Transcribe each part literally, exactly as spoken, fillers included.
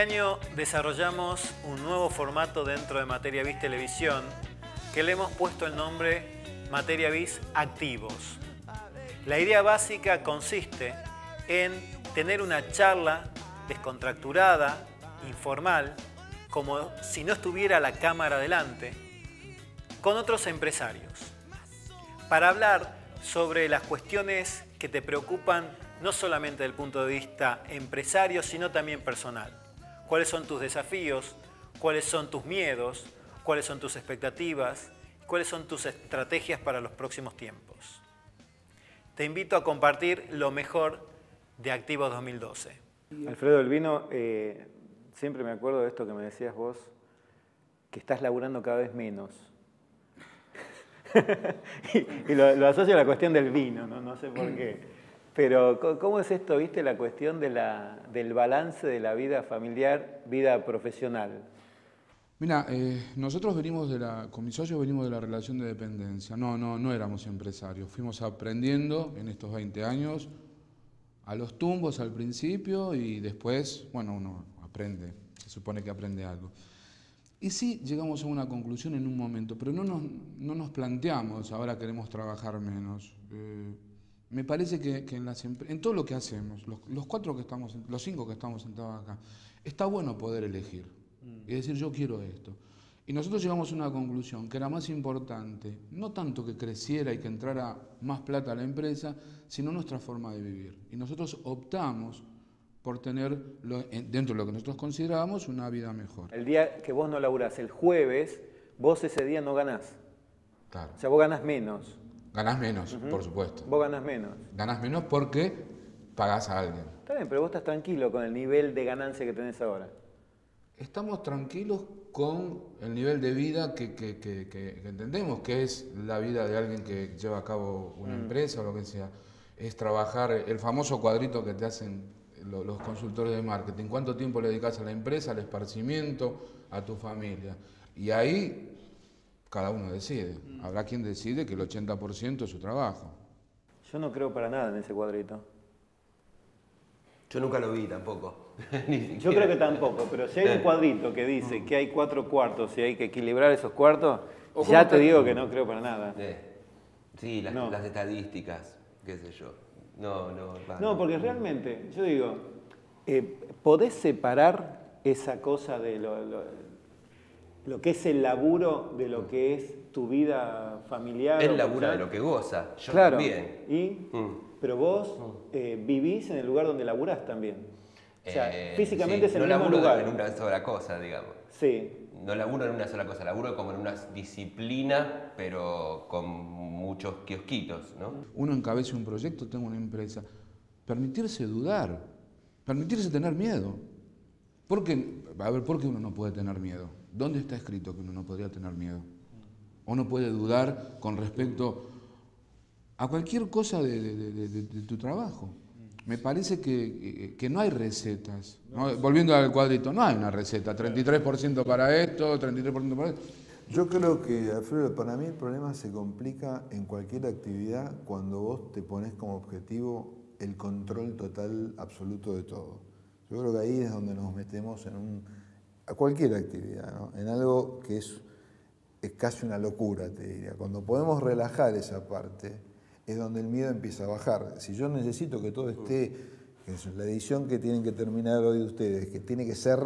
año desarrollamos un nuevo formato dentro de MATERIABIZ Televisión que le hemos puesto el nombre MATERIABIZ Activos. La idea básica consiste en tener una charla descontracturada, informal, como si no estuviera la cámara delante, con otros empresarios, para hablar sobre las cuestiones que te preocupan no solamente desde el punto de vista empresario, sino también personal. ¿Cuáles son tus desafíos? ¿Cuáles son tus miedos? ¿Cuáles son tus expectativas? ¿Cuáles son tus estrategias para los próximos tiempos? Te invito a compartir lo mejor de Activos dos mil doce. Alfredo Elvino, eh, siempre me acuerdo de esto que me decías vos, que estás laburando cada vez menos. y, y lo, lo asocio a la cuestión del vino, no, no sé por qué. Pero, ¿cómo es esto, viste, la cuestión de la, del balance de la vida familiar, vida profesional? Mira, eh, nosotros venimos de la, con mis socios venimos de la relación de dependencia. No, no, no éramos empresarios. Fuimos aprendiendo en estos veinte años a los tumbos al principio y después, bueno, uno aprende, se supone que aprende algo. Y sí, llegamos a una conclusión en un momento, pero no nos, no nos planteamos, ahora queremos trabajar menos. Eh, Me parece que, que en, las, en todo lo que hacemos, los, los cuatro que estamos, los cinco que estamos sentados acá, está bueno poder elegir y decir yo quiero esto. Y nosotros llegamos a una conclusión que era más importante, no tanto que creciera y que entrara más plata a la empresa, sino nuestra forma de vivir. Y nosotros optamos por tener, lo, dentro de lo que nosotros considerábamos, una vida mejor. El día que vos no laburás, el jueves, vos ese día no ganás. Claro. O sea, vos ganás menos. Ganás menos, uh-huh. por supuesto. Vos ganás menos. Ganás menos porque pagás a alguien. Está bien, pero vos estás tranquilo con el nivel de ganancia que tenés ahora. Estamos tranquilos con el nivel de vida que, que, que, que entendemos que es la vida de alguien que lleva a cabo una mm. empresa o lo que sea. Es trabajar el famoso cuadrito que te hacen los, los consultores de marketing. ¿Cuánto tiempo le dedicás a la empresa, al esparcimiento, a tu familia? Y ahí... Cada uno decide. Habrá quien decide que el ochenta por ciento es su trabajo. Yo no creo para nada en ese cuadrito. Yo nunca lo vi tampoco. Ni yo creo que tampoco, pero si hay un cuadrito que dice que hay cuatro cuartos y hay que equilibrar esos cuartos, ya te digo que no creo para nada. Sí, las, no. las estadísticas, qué sé yo. No, no. Para no, porque realmente, yo digo, eh, ¿podés separar esa cosa de lo... lo lo que es el laburo de lo que es tu vida familiar. Él labura de lo que goza, yo claro. también. Y, mm. Pero vos eh, vivís en el lugar donde laburás también. O sea, eh, físicamente sí. es el no mismo laburo lugar. No laburo en una sola cosa, digamos. Sí. No laburo en una sola cosa, laburo como en una disciplina, pero con muchos kiosquitos, ¿no? Uno encabeza un proyecto, tengo una empresa. Permitirse dudar, permitirse tener miedo. ¿Por qué? A ver, ¿por qué uno no puede tener miedo? ¿Dónde está escrito que uno no podría tener miedo? O no puede dudar con respecto a cualquier cosa de, de, de, de, de tu trabajo. Me parece que, que no hay recetas. ¿No? Volviendo al cuadrito, no hay una receta. treinta y tres por ciento para esto, treinta y tres por ciento para esto. Yo creo que, Alfredo, para mí el problema se complica en cualquier actividad cuando vos te pones como objetivo el control total, absoluto de todo. Yo creo que ahí es donde nos metemos en un... a cualquier actividad, ¿no? En algo que es, es casi una locura, te diría. Cuando podemos relajar esa parte, es donde el miedo empieza a bajar. Si yo necesito que todo esté, que es la edición que tienen que terminar hoy ustedes, que tiene que ser,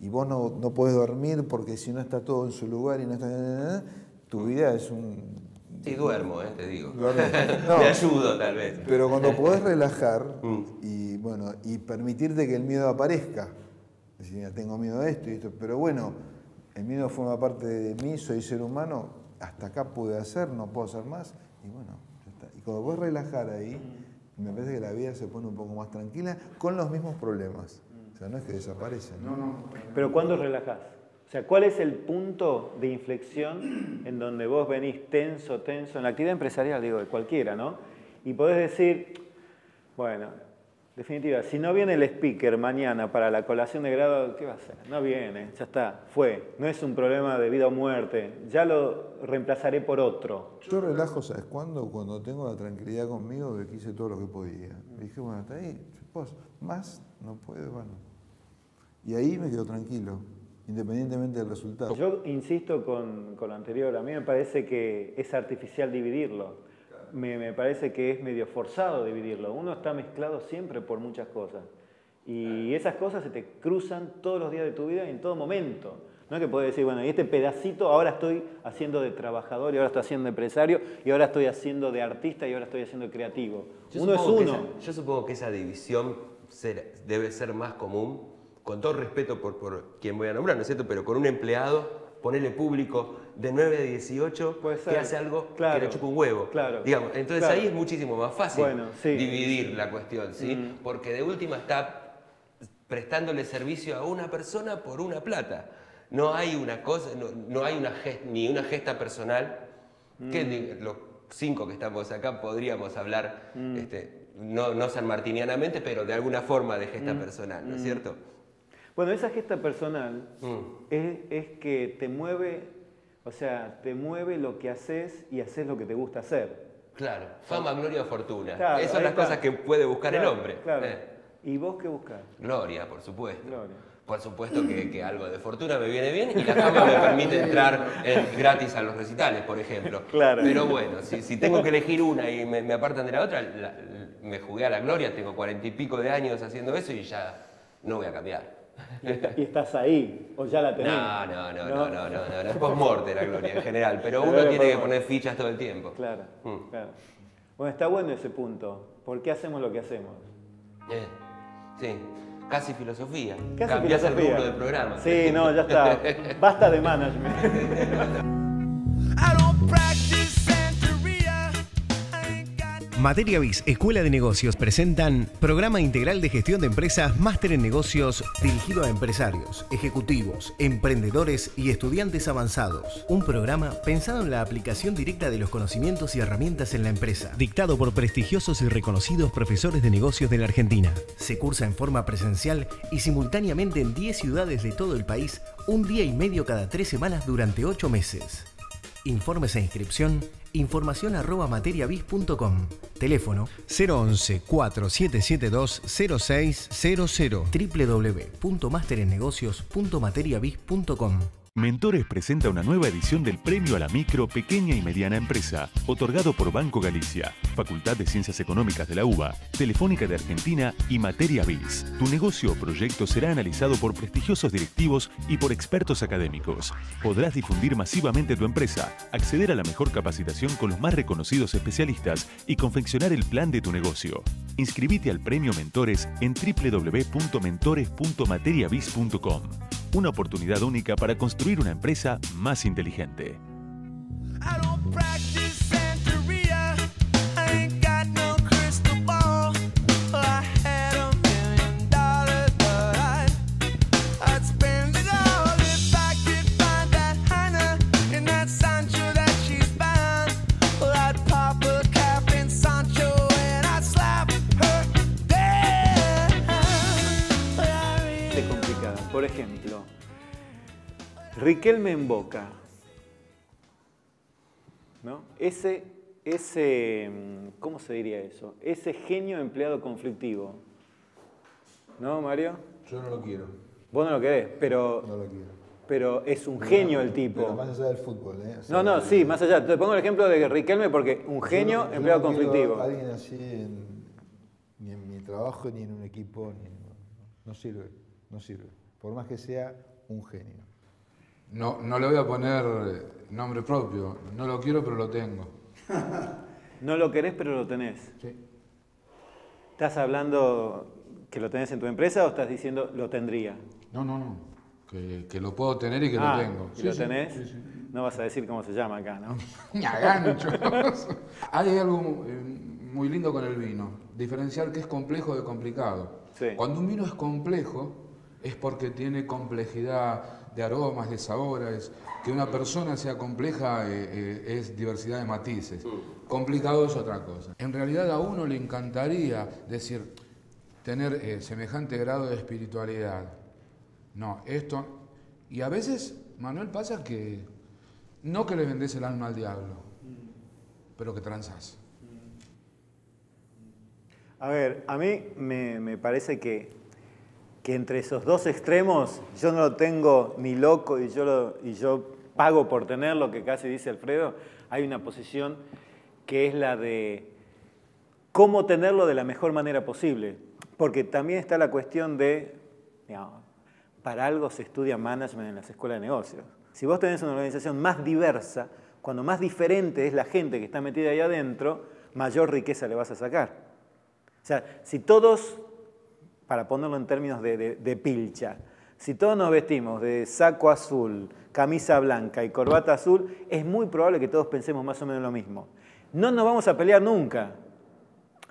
y vos no, no podés dormir porque si no está todo en su lugar y no está... Tu vida es un... Sí, duermo, eh, te digo. No, te ayudo, tal vez. Pero cuando podés relajar y, bueno, y permitirte que el miedo aparezca, decía, tengo miedo a esto y esto, pero bueno, el miedo forma parte de mí, soy ser humano, hasta acá pude hacer, no puedo hacer más, y bueno, ya está. Y cuando voy a relajar ahí, me parece que la vida se pone un poco más tranquila con los mismos problemas. O sea, no es que desaparecen. No, no. Pero ¿cuándo relajás? O sea, ¿cuál es el punto de inflexión en donde vos venís tenso, tenso, en la actividad empresarial, digo, de cualquiera, ¿no? Y podés decir, bueno... Definitiva, si no viene el speaker mañana para la colación de grado, ¿qué va a hacer? No viene, ya está, fue. No es un problema de vida o muerte, ya lo reemplazaré por otro. Yo relajo, ¿sabes cuándo? Cuando tengo la tranquilidad conmigo de que hice todo lo que podía. Dije, bueno, hasta ahí, más no puedo, bueno. Y ahí me quedo tranquilo, independientemente del resultado. Yo insisto con, con lo anterior, a mí me parece que es artificial dividirlo. Me, me parece que es medio forzado dividirlo. Uno está mezclado siempre por muchas cosas. Y esas cosas se te cruzan todos los días de tu vida y en todo momento. No es que puedes decir, bueno, y este pedacito ahora estoy haciendo de trabajador, y ahora estoy haciendo de empresario, y ahora estoy haciendo de artista, y ahora estoy haciendo de creativo. Yo uno es uno. Esa, yo supongo que esa división ser, debe ser más común, con todo respeto por, por quien voy a nombrar, ¿no es cierto? Pero con un empleado, ponerle público de nueve a dieciocho que hace algo claro, que le chupa un huevo. Claro, digamos. Entonces claro. ahí es muchísimo más fácil bueno, sí. dividir la cuestión, ¿sí? Mm. Porque de última está prestándole servicio a una persona por una plata. No hay una cosa, no, no hay una gest, ni una gesta personal, mm. que los cinco que estamos acá podríamos hablar, mm. este, no, no sanmartinianamente, pero de alguna forma de gesta mm. personal, ¿no es mm. cierto? Bueno, esa gesta personal mm. es, es que te mueve, o sea, te mueve lo que haces y haces lo que te gusta hacer. Claro, fama, gloria o fortuna. Claro, esas son las está. cosas que puede buscar claro, el hombre. Claro. Eh. ¿Y vos qué buscás? Gloria, por supuesto. Gloria. Por supuesto que, que algo de fortuna me viene bien y la fama me permite entrar eh, gratis a los recitales, por ejemplo. Claro. Pero bueno, si, si tengo que elegir una y me, me apartan de la otra, la, me jugué a la gloria, tengo cuarenta y pico de años haciendo eso y ya no voy a cambiar. Y, está, y estás ahí, o ya la tenés. No, no, no, no, no, no, no, no, no. Es post-morte la gloria en general, pero uno tiene que poner fichas todo el tiempo. Claro, mm. claro. Bueno, está bueno ese punto. ¿Por qué hacemos lo que hacemos? Eh, sí, casi filosofía. Casi Cambiás filosofía. el rubro del programa. Sí, no, ya está. Basta de management. MATERIABIZ Escuela de Negocios presentan Programa Integral de Gestión de Empresas Máster en Negocios dirigido a empresarios, ejecutivos, emprendedores y estudiantes avanzados. Un programa pensado en la aplicación directa de los conocimientos y herramientas en la empresa, dictado por prestigiosos y reconocidos profesores de negocios de la Argentina. Se cursa en forma presencial y simultáneamente en diez ciudades de todo el país, un día y medio cada tres semanas durante ocho meses. Informes e inscripción, información arroba materiabiz punto com. Teléfono cero once, cuatro siete siete dos, cero seis cero cero. w w w punto masterennegocios punto materiabiz punto com. Mentores presenta una nueva edición del Premio a la Micro, Pequeña y Mediana Empresa, otorgado por Banco Galicia, Facultad de Ciencias Económicas de la UBA, Telefónica de Argentina y MATERIABIZ. Tu negocio o proyecto será analizado por prestigiosos directivos y por expertos académicos. Podrás difundir masivamente tu empresa, acceder a la mejor capacitación con los más reconocidos especialistas y confeccionar el plan de tu negocio. Inscribite al Premio Mentores en w w w punto mentores punto materiabiz punto com. Una oportunidad única para construir una empresa más inteligente. Por ejemplo, Riquelme en Boca, ¿no? Ese, ese, ¿cómo se diría eso? Ese genio empleado conflictivo, ¿no, Mario? Yo no lo quiero. Vos no lo querés, pero... No lo quiero. Pero es un no, genio el tipo. Pero más allá del fútbol, ¿eh? O sea, no, no, sí, más allá. Te pongo el ejemplo de Riquelme porque un genio yo, empleado yo no conflictivo. No alguien así en, ni en mi trabajo, ni en un equipo, ni en, no sirve. No sirve, por más que sea un genio. No, no le voy a poner nombre propio. No lo quiero, pero lo tengo. No lo querés, pero lo tenés. Sí. ¿Estás hablando que lo tenés en tu empresa o estás diciendo lo tendría? No, no, no. Que, que lo puedo tener y que ah, lo tengo. ¿Y sí, lo tenés? Sí, sí. No vas a decir cómo se llama acá, ¿no? Ni a gancho. Hay algo muy lindo con el vino. Diferenciar qué es complejo de complicado. Sí. Cuando un vino es complejo, es porque tiene complejidad de aromas, de sabores. Que una persona sea compleja eh, eh, es diversidad de matices. Complicado es otra cosa. En realidad a uno le encantaría decir, tener eh, semejante grado de espiritualidad. No, esto... Y a veces, Manuel, pasa que no que le vendés el alma al diablo, pero que transás. A ver, a mí me, me parece que... que entre esos dos extremos yo no lo tengo ni loco y yo, lo, y yo pago por tenerlo, que casi dice Alfredo, hay una posición que es la de cómo tenerlo de la mejor manera posible. Porque también está la cuestión de, no, para algo se estudia management en las escuelas de negocios. Si vos tenés una organización más diversa, cuando más diferente es la gente que está metida ahí adentro, mayor riqueza le vas a sacar. O sea, si todos, para ponerlo en términos de, de, de pilcha, si todos nos vestimos de saco azul, camisa blanca y corbata azul, es muy probable que todos pensemos más o menos lo mismo. No nos vamos a pelear nunca.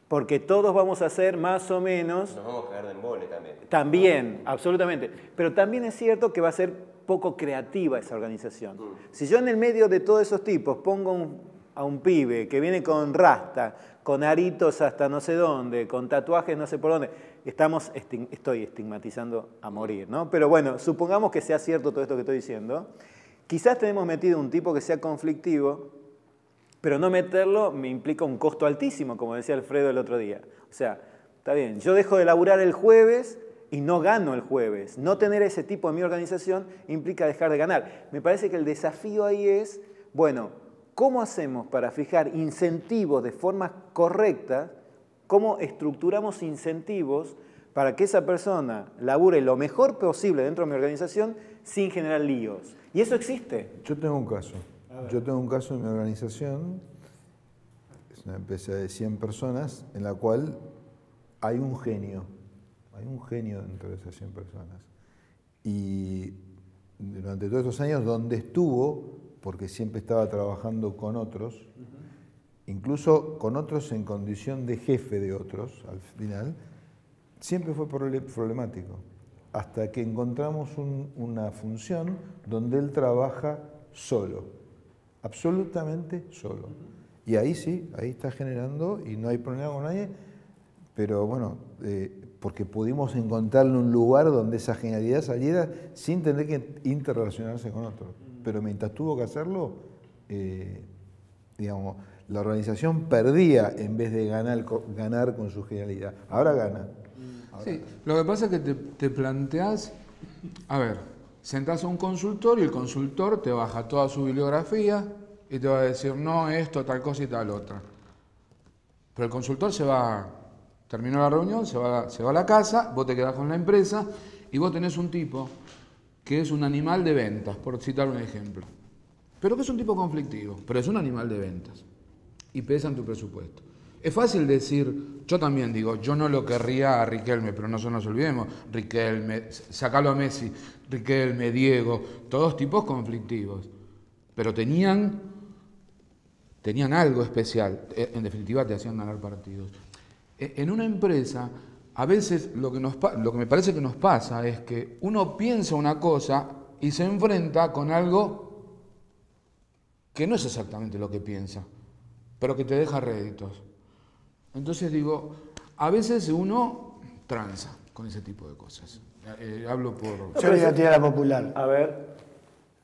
Porque todos vamos a hacer más o menos... Nos vamos a caer de embole también. También, ¿no? Absolutamente. Pero también es cierto que va a ser poco creativa esa organización. Mm. Si yo en el medio de todos esos tipos pongo un, a un pibe que viene con rasta, con aritos hasta no sé dónde, con tatuajes no sé por dónde, estamos esti- estoy estigmatizando a morir, ¿no? Pero bueno, supongamos que sea cierto todo esto que estoy diciendo. Quizás tenemos metido un tipo que sea conflictivo, pero no meterlo me implica un costo altísimo, como decía Alfredo el otro día. O sea, está bien, yo dejo de laburar el jueves y no gano el jueves. No tener ese tipo en mi organización implica dejar de ganar. Me parece que el desafío ahí es, bueno, ¿cómo hacemos para fijar incentivos de forma correcta? ¿Cómo estructuramos incentivos para que esa persona labure lo mejor posible dentro de mi organización sin generar líos? Y eso existe. Yo tengo un caso. Yo tengo un caso en mi organización, es una empresa de cien personas, en la cual hay un genio, hay un genio dentro de esas cien personas. Y durante todos estos años donde estuvo, porque siempre estaba trabajando con otros, incluso con otros en condición de jefe de otros, al final, siempre fue problemático. Hasta que encontramos un, una función donde él trabaja solo. Absolutamente solo. Y ahí sí, ahí está generando y no hay problema con nadie, pero bueno, eh, porque pudimos encontrarle un lugar donde esa genialidad saliera sin tener que interrelacionarse con otros. Pero mientras tuvo que hacerlo, eh, digamos, la organización perdía en vez de ganar, ganar con su genialidad. Ahora gana. Ahora sí, gana. Lo que pasa es que te, te planteás, a ver... Sentás a un consultor y el consultor te baja toda su bibliografía y te va a decir, no, esto, tal cosa y tal otra. Pero el consultor se va, terminó la reunión, se va, se va a la casa, vos te quedás con la empresa y vos tenés un tipo que es un animal de ventas, por citar un ejemplo. Pero que es un tipo conflictivo, pero es un animal de ventas y pesa en tu presupuesto. Es fácil decir, yo también digo, yo no lo querría a Riquelme, pero no nos olvidemos, Riquelme, sacalo a Messi, Riquelme, Diego, todos tipos conflictivos, pero tenían, tenían algo especial, en definitiva te hacían ganar partidos. En una empresa, a veces lo que, nos, lo que me parece que nos pasa es que uno piensa una cosa y se enfrenta con algo que no es exactamente lo que piensa, pero que te deja réditos. Entonces digo, a veces uno tranza con ese tipo de cosas. Eh, hablo por... Yo le voy a tirar a la popular. A ver.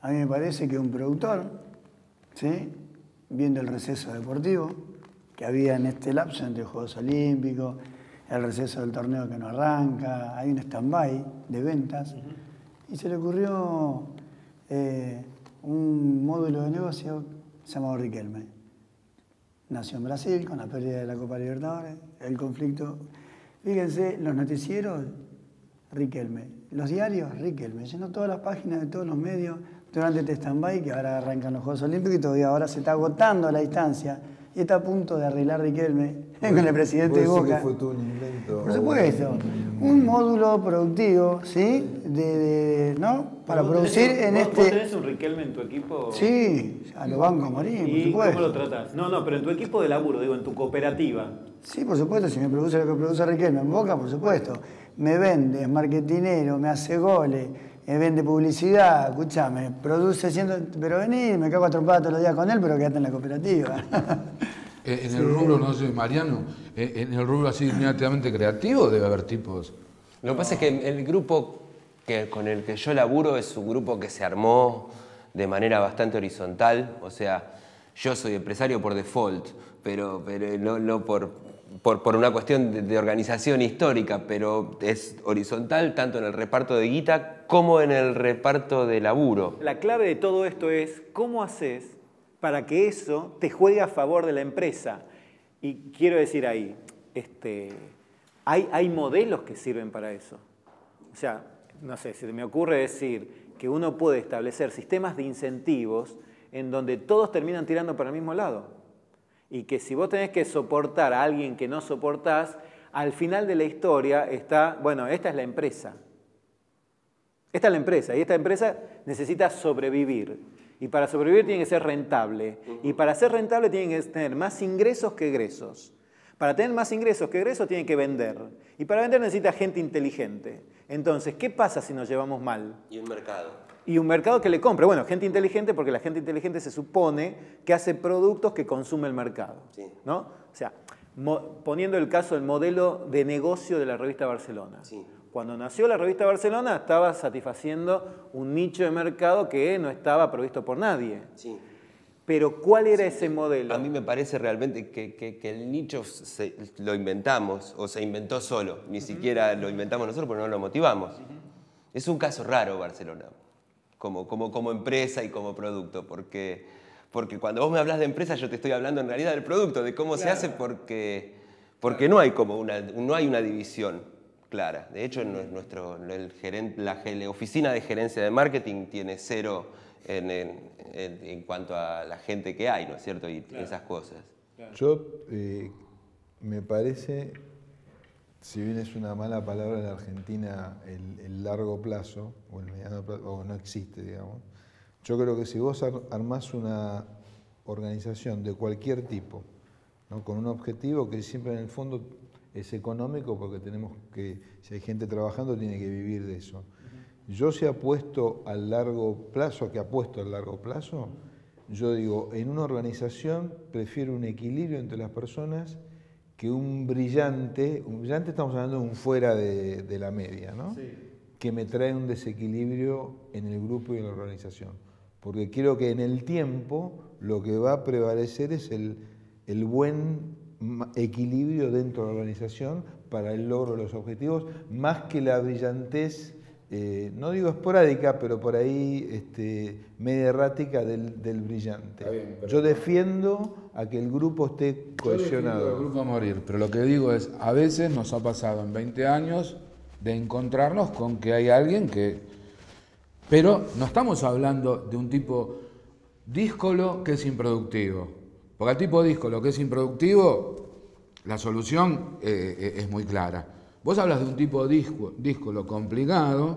A mí me parece que un productor, ¿sí? Viendo el receso deportivo que había en este lapso entre los Juegos Olímpicos, el receso del torneo que no arranca, hay un stand-by de ventas, uh-huh. Y se le ocurrió eh, un módulo de negocio llamado Riquelme. Nació en Brasil con la pérdida de la Copa Libertadores, el conflicto. Fíjense, los noticieros, Riquelme. Los diarios, Riquelme. Llenó todas las páginas de todos los medios durante este stand-by que ahora arrancan los Juegos Olímpicos y todavía ahora se está agotando la distancia y está a punto de arreglar Riquelme con el presidente de Boca. Fue todo un invento. Por supuesto. Un módulo productivo, ¿sí? De, de, ¿no? Para producir tenés, en vos, este... ¿Vos tenés un Riquelme en tu equipo? Sí, a lo banco a morir, por supuesto. ¿Y cómo lo tratás? No, no, pero en tu equipo de laburo, digo, en tu cooperativa. Sí, por supuesto, si me produce lo que produce Riquelme en Boca, por supuesto. Me vende, es marketinero, me hace goles, me vende publicidad, escuchame, produce siendo... Pero vení, me cago a trompada todos los días con él, pero quedate en la cooperativa. En el rubro, no sé, Mariano, en el rubro así inmediatamente creativo debe haber tipos. Lo que pasa es que el grupo... que con el que yo laburo es un grupo que se armó de manera bastante horizontal, o sea, yo soy empresario por default, pero, pero no, no por, por, por una cuestión de, de organización histórica, pero es horizontal tanto en el reparto de guita como en el reparto de laburo. La clave de todo esto es cómo haces para que eso te juegue a favor de la empresa. Y quiero decir ahí, este, hay, hay modelos que sirven para eso. O sea, no sé, se me ocurre decir que uno puede establecer sistemas de incentivos en donde todos terminan tirando para el mismo lado. Y que si vos tenés que soportar a alguien que no soportás, al final de la historia está, bueno, esta es la empresa. Esta es la empresa y esta empresa necesita sobrevivir. Y para sobrevivir tiene que ser rentable. Y para ser rentable tiene que tener más ingresos que egresos. Para tener más ingresos que egresos tiene que vender. Y para vender necesita gente inteligente. Entonces, ¿qué pasa si nos llevamos mal? Y un mercado. Y un mercado que le compre. Bueno, gente inteligente, porque la gente inteligente se supone que hace productos que consume el mercado. Sí. ¿No? O sea, poniendo el caso del modelo de negocio de la revista Barcelona. Sí. Cuando nació la revista Barcelona estaba satisfaciendo un nicho de mercado que no estaba provisto por nadie. Sí. Pero ¿cuál era sí. ese modelo? A mí me parece realmente que, que, que el nicho se, lo inventamos o se inventó solo. Ni uh-huh. siquiera lo inventamos nosotros porque no lo motivamos. Uh-huh. Es un caso raro Barcelona, como, como, como empresa y como producto. Porque, porque cuando vos me hablas de empresa yo te estoy hablando en realidad del producto, de cómo claro. se hace porque, porque claro. no hay como una, no hay una división. Clara. De hecho, nuestro, el gerente, la, la oficina de gerencia de marketing tiene cero en, en, en, en cuanto a la gente que hay, ¿no es cierto? Y claro. esas cosas. Claro. Yo eh, me parece, si bien es una mala palabra en la Argentina, el, el largo plazo, o el mediano plazo, o no existe, digamos. Yo creo que si vos ar, armás una organización de cualquier tipo, ¿no? Con un objetivo que siempre en el fondo es económico porque tenemos que, si hay gente trabajando, tiene que vivir de eso. Uh-huh. Yo si apuesto al largo plazo, que apuesto al largo plazo, uh-huh. yo digo, en una organización prefiero un equilibrio entre las personas que un brillante, un brillante estamos hablando de un fuera de, de la media, ¿no? Sí. Que me trae un desequilibrio en el grupo y en la organización. Porque creo que en el tiempo lo que va a prevalecer es el, el buen equilibrio dentro de la organización para el logro de los objetivos, más que la brillantez, eh, no digo esporádica, pero por ahí este, media errática del, del brillante. Bien, yo defiendo a que el grupo esté cohesionado. El grupo a morir, pero lo que digo es, a veces nos ha pasado en veinte años de encontrarnos con que hay alguien que... Pero no estamos hablando de un tipo díscolo que es improductivo. Porque al tipo disco, lo que es improductivo, la solución eh, es muy clara. Vos hablas de un tipo disco, disco lo complicado,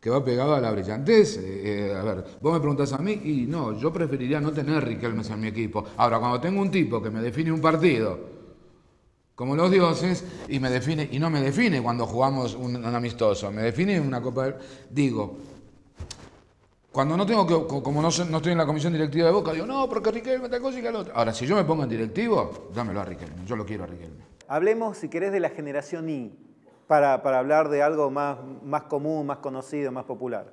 que va pegado a la brillantez. Eh, a ver, vos me preguntás a mí, y no, yo preferiría no tener Riquelmes en mi equipo. Ahora, cuando tengo un tipo que me define un partido, como los dioses, y me define, y no me define cuando jugamos un, un amistoso, me define una copa del... Digo... Cuando no tengo que, como no, no estoy en la comisión directiva de Boca, digo, no, porque Riquelme tal cosa y tal otra. Ahora, si yo me pongo en directivo, dámelo a Riquelme, yo lo quiero a Riquelme. Hablemos, si querés, de la generación Y, para, para hablar de algo más, más común, más conocido, más popular.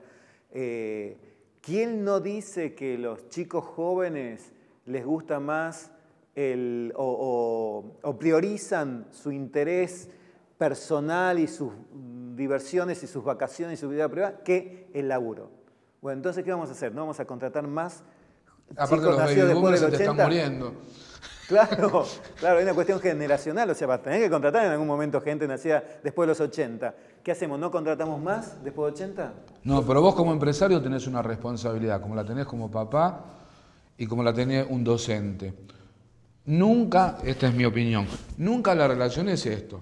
Eh, ¿Quién no dice que los chicos jóvenes les gusta más el, o, o, o priorizan su interés personal y sus diversiones y sus vacaciones y su vida privada que el laburo? Bueno, entonces, ¿qué vamos a hacer? ¿No vamos a contratar más chicos nacidos después del ochenta? Aparte los baby boomers se te están muriendo. Claro, claro, es una cuestión generacional. O sea, vas a tener que contratar en algún momento gente nacida después de los ochenta. ¿Qué hacemos? ¿No contratamos más después de ochenta? No, pero vos como empresario tenés una responsabilidad, como la tenés como papá y como la tenés un docente. Nunca, esta es mi opinión, nunca la relación es esto.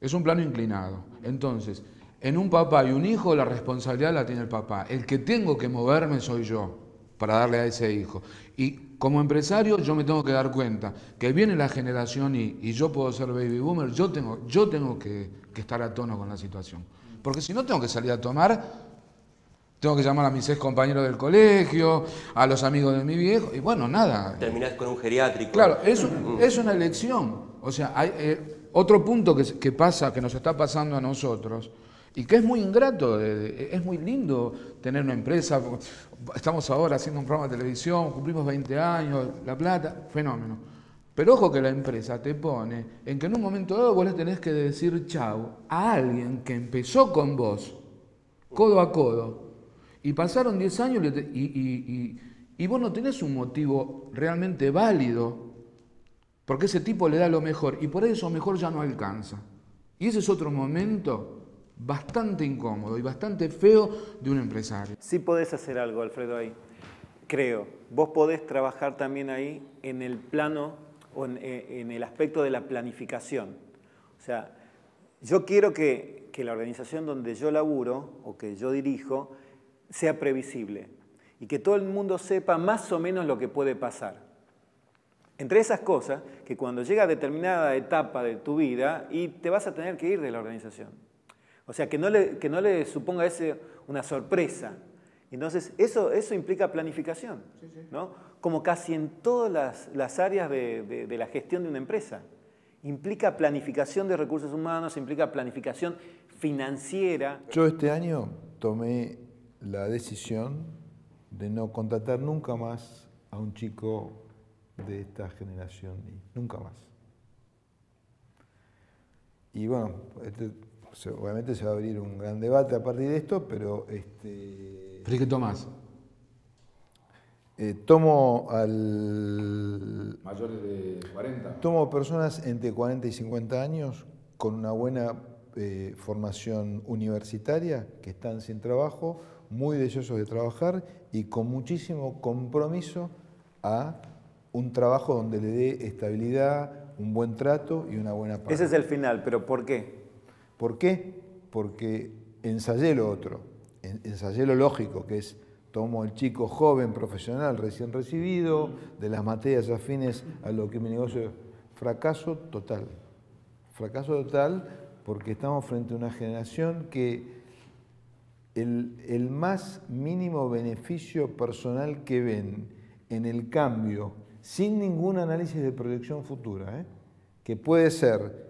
Es un plano inclinado. Entonces... En un papá y un hijo la responsabilidad la tiene el papá. El que tengo que moverme soy yo para darle a ese hijo. Y como empresario yo me tengo que dar cuenta que viene la generación Y y yo puedo ser baby boomer, yo tengo, yo tengo que, que estar a tono con la situación. Porque si no tengo que salir a tomar, tengo que llamar a mis ex compañeros del colegio, a los amigos de mi viejo, y bueno, nada. Terminás con un geriátrico. Claro, es, un, es una elección. O sea, hay, eh, otro punto que, que pasa, que nos está pasando a nosotros, y que es muy ingrato, es muy lindo tener una empresa, estamos ahora haciendo un programa de televisión, cumplimos veinte años, la plata, fenómeno. Pero ojo que la empresa te pone en que en un momento dado vos le tenés que decir chau a alguien que empezó con vos, codo a codo, y pasaron diez años y, y, y, y vos no tenés un motivo realmente válido, porque ese tipo le da lo mejor, y por ahí eso mejor ya no alcanza. Y ese es otro momento bastante incómodo y bastante feo de un empresario. Sí podés hacer algo, Alfredo, ahí. Creo. Vos podés trabajar también ahí en el plano o en, en el aspecto de la planificación. O sea, yo quiero que, que la organización donde yo laburo o que yo dirijo sea previsible y que todo el mundo sepa más o menos lo que puede pasar. Entre esas cosas, que cuando llega a determinada etapa de tu vida y te vas a tener que ir de la organización. O sea, que no le, que no le suponga ese una sorpresa. Entonces, eso, eso implica planificación, sí, sí. ¿No? Como casi en todas las, las áreas de, de, de la gestión de una empresa. Implica planificación de recursos humanos, implica planificación financiera. Yo este año tomé la decisión de no contratar nunca más a un chico de esta generación. Nunca más. Y bueno... Este, obviamente se va a abrir un gran debate a partir de esto, pero... Este, ¿Pero qué tomás? Eh, tomo al... ¿Mayores de cuarenta? Tomo personas entre cuarenta y cincuenta años con una buena eh, formación universitaria, que están sin trabajo, muy deseosos de trabajar y con muchísimo compromiso a un trabajo donde le dé estabilidad, un buen trato y una buena paga. Ese es el final, pero ¿por qué? ¿Por qué? Porque ensayé lo otro, ensayé lo lógico, que es tomo el chico joven, profesional, recién recibido, de las materias afines a lo que mi negocio... Fracaso total, fracaso total porque estamos frente a una generación que el, el más mínimo beneficio personal que ven en el cambio, sin ningún análisis de proyección futura, ¿eh? Que puede ser...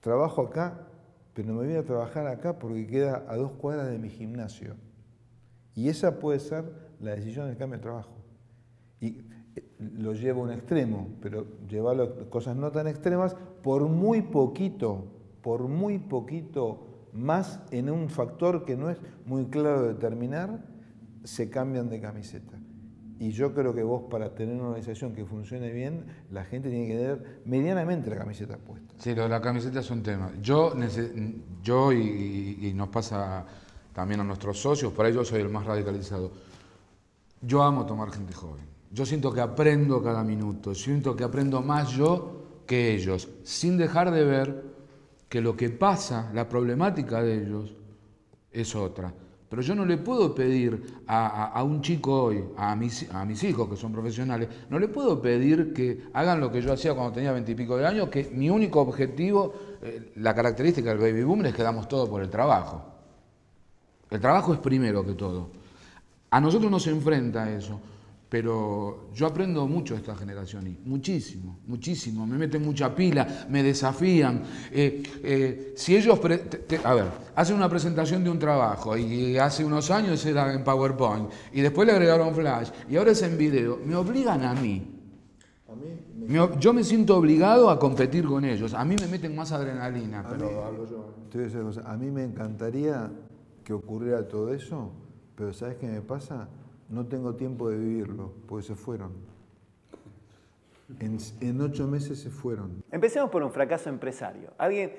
Trabajo acá, pero no me voy a trabajar acá porque queda a dos cuadras de mi gimnasio. Y esa puede ser la decisión del cambio de trabajo. Y lo llevo a un extremo, pero llevarlo a cosas no tan extremas, por muy poquito, por muy poquito más en un factor que no es muy claro de determinar, se cambian de camiseta. Y yo creo que vos, para tener una organización que funcione bien, la gente tiene que tener medianamente la camiseta puesta. Sí, lo de la camiseta es un tema. Yo, yo y, y nos pasa también a nuestros socios, por ahí yo soy el más radicalizado. Yo amo tomar gente joven. Yo siento que aprendo cada minuto, siento que aprendo más yo que ellos, sin dejar de ver que lo que pasa, la problemática de ellos, es otra. Pero yo no le puedo pedir a, a, a un chico hoy, a mis, a mis hijos que son profesionales, no le puedo pedir que hagan lo que yo hacía cuando tenía veintipico de años, que mi único objetivo, eh, la característica del baby boom es que damos todo por el trabajo. El trabajo es primero que todo. A nosotros nos enfrenta eso, pero yo aprendo mucho de esta generación y muchísimo, muchísimo. Me meten mucha pila, me desafían. Eh, eh, si ellos, te, te, a ver, hacen una presentación de un trabajo y hace unos años era en PowerPoint y después le agregaron flash y ahora es en video, me obligan a mí. A mí me... Me, yo me siento obligado a competir con ellos. A mí me meten más adrenalina. A, pero... mí, hablo yo. Te voy a decir una cosa. A mí me encantaría que ocurriera todo eso, pero ¿sabes qué me pasa? No tengo tiempo de vivirlo, porque se fueron. En, en ocho meses se fueron. Empecemos por un fracaso empresario. Alguien,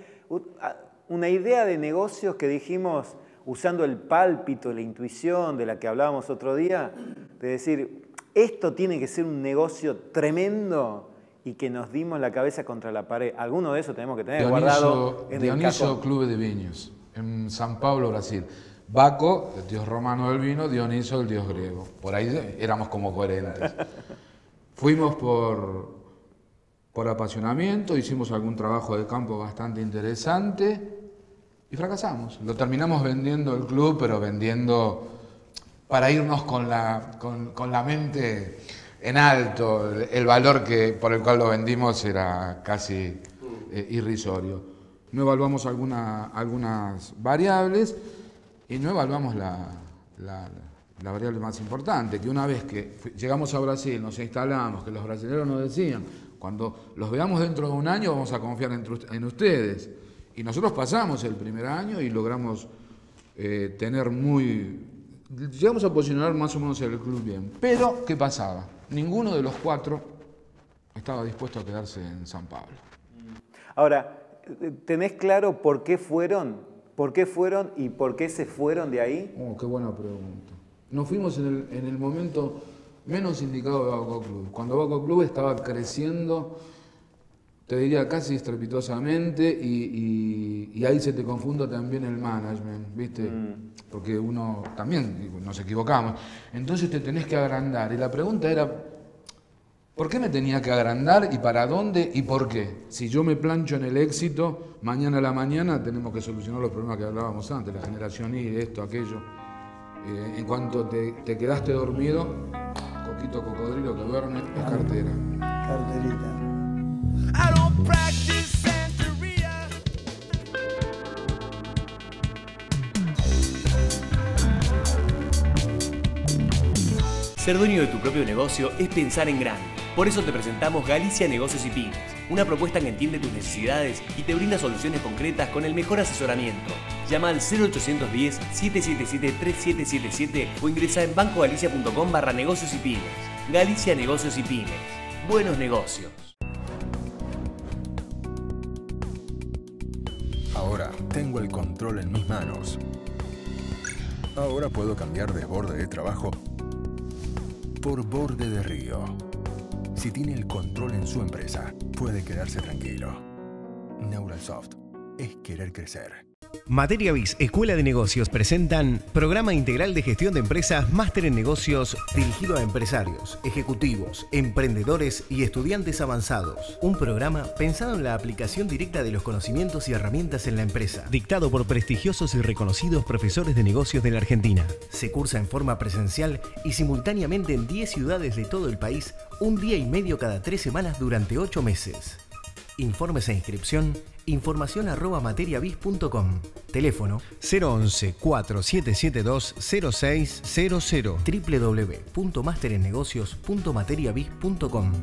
una idea de negocios que dijimos, usando el pálpito, la intuición de la que hablábamos otro día, de decir, esto tiene que ser un negocio tremendo y que nos dimos la cabeza contra la pared. Alguno de esos tenemos que tener Dioniso, guardado en Dioniso el Dioniso Club de Viños, en San Pablo, Brasil. Baco, el dios romano del vino, Dioniso, el dios griego. Por ahí éramos como coherentes. Fuimos por, por apasionamiento, hicimos algún trabajo de campo bastante interesante y fracasamos. Lo terminamos vendiendo el club, pero vendiendo para irnos con la, con, con la mente en alto. El, el valor que, por el cual lo vendimos era casi eh, irrisorio. No evaluamos alguna, algunas variables. Y no evaluamos la, la, la variable más importante, que una vez que llegamos a Brasil, nos instalamos, que los brasileños nos decían, cuando los veamos dentro de un año vamos a confiar en ustedes. Y nosotros pasamos el primer año y logramos eh, tener muy... Llegamos a posicionar más o menos el club bien. Pero, ¿qué pasaba? Ninguno de los cuatro estaba dispuesto a quedarse en San Pablo. Ahora, ¿tenés claro por qué fueron? ¿Por qué fueron y por qué se fueron de ahí? Oh, qué buena pregunta. Nos fuimos en el, en el momento menos indicado de Baco Club. Cuando Baco Club estaba creciendo, te diría casi estrepitosamente, y, y, y ahí se te confunda también el management, ¿viste? Mm. Porque uno también nos equivocamos. Entonces te tenés que agrandar. Y la pregunta era, ¿por qué me tenía que agrandar y para dónde y por qué? Si yo me plancho en el éxito, mañana a la mañana tenemos que solucionar los problemas que hablábamos antes, la generación Y, esto, aquello. Eh, en cuanto te, te quedaste dormido, coquito cocodrilo que duerme es cartera. Carterita. Ser dueño de tu propio negocio es pensar en grande. Por eso te presentamos Galicia Negocios y Pymes, una propuesta que entiende tus necesidades y te brinda soluciones concretas con el mejor asesoramiento. Llama al cero ochocientos diez, setecientos setenta y siete, setenta y siete setenta y siete o ingresa en bancogalicia.com barra negocios y pymes. Galicia Negocios y Pymes. Buenos negocios. Ahora tengo el control en mis manos. Ahora puedo cambiar de borde de trabajo por borde de río. Si tiene el control en su empresa, puede quedarse tranquilo. Neuralsoft es querer crecer. MATERIABIZ Escuela de Negocios presentan Programa Integral de Gestión de Empresas Máster en Negocios, dirigido a empresarios, ejecutivos, emprendedores y estudiantes avanzados. Un programa pensado en la aplicación directa de los conocimientos y herramientas en la empresa, dictado por prestigiosos y reconocidos profesores de negocios de la Argentina. Se cursa en forma presencial y simultáneamente en diez ciudades de todo el país, un día y medio cada tres semanas durante ocho meses. Informes e inscripción, información arroba materiabiz punto com. Teléfono cero once, cuatro siete siete dos, cero seis cero cero. doble u doble u doble u punto master en negocios punto materiabiz punto com.